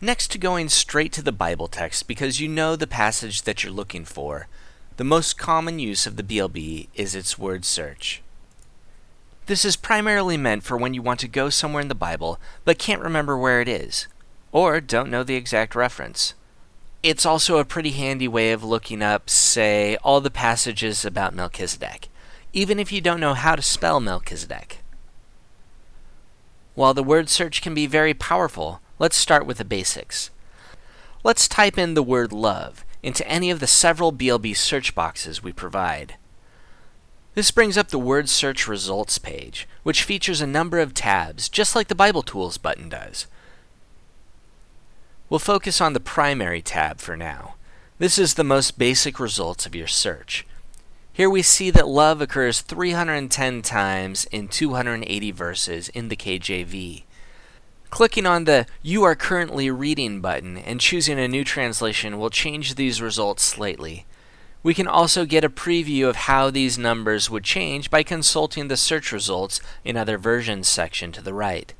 Next to going straight to the Bible text because you know the passage that you're looking for, the most common use of the BLB is its word search. This is primarily meant for when you want to go somewhere in the Bible but can't remember where it is, or don't know the exact reference. It's also a pretty handy way of looking up, say, all the passages about Melchizedek, even if you don't know how to spell Melchizedek. While the word search can be very powerful, let's start with the basics. Let's type in the word love into any of the several BLB search boxes we provide. This brings up the word search results page, which features a number of tabs, just like the Bible Tools button does. We'll focus on the primary tab for now. This is the most basic results of your search. Here we see that love occurs 310 times in 280 verses in the KJV. Clicking on the You Are Currently Reading button and choosing a new translation will change these results slightly. We can also get a preview of how these numbers would change by consulting the search results in Other Versions section to the right.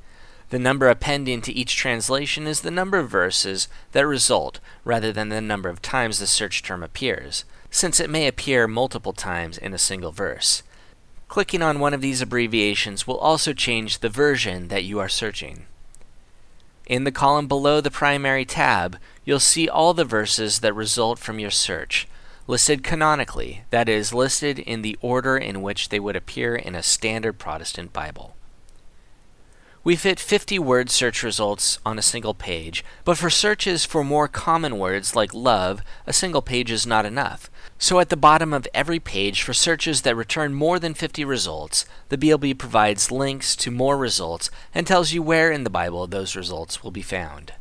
The number appending to each translation is the number of verses that result rather than the number of times the search term appears, since it may appear multiple times in a single verse. Clicking on one of these abbreviations will also change the version that you are searching. In the column below the primary tab, you'll see all the verses that result from your search, listed canonically, that is, listed in the order in which they would appear in a standard Protestant Bible. We fit 50 word search results on a single page, but for searches for more common words like love, a single page is not enough. So at the bottom of every page for searches that return more than 50 results, the BLB provides links to more results and tells you where in the Bible those results will be found.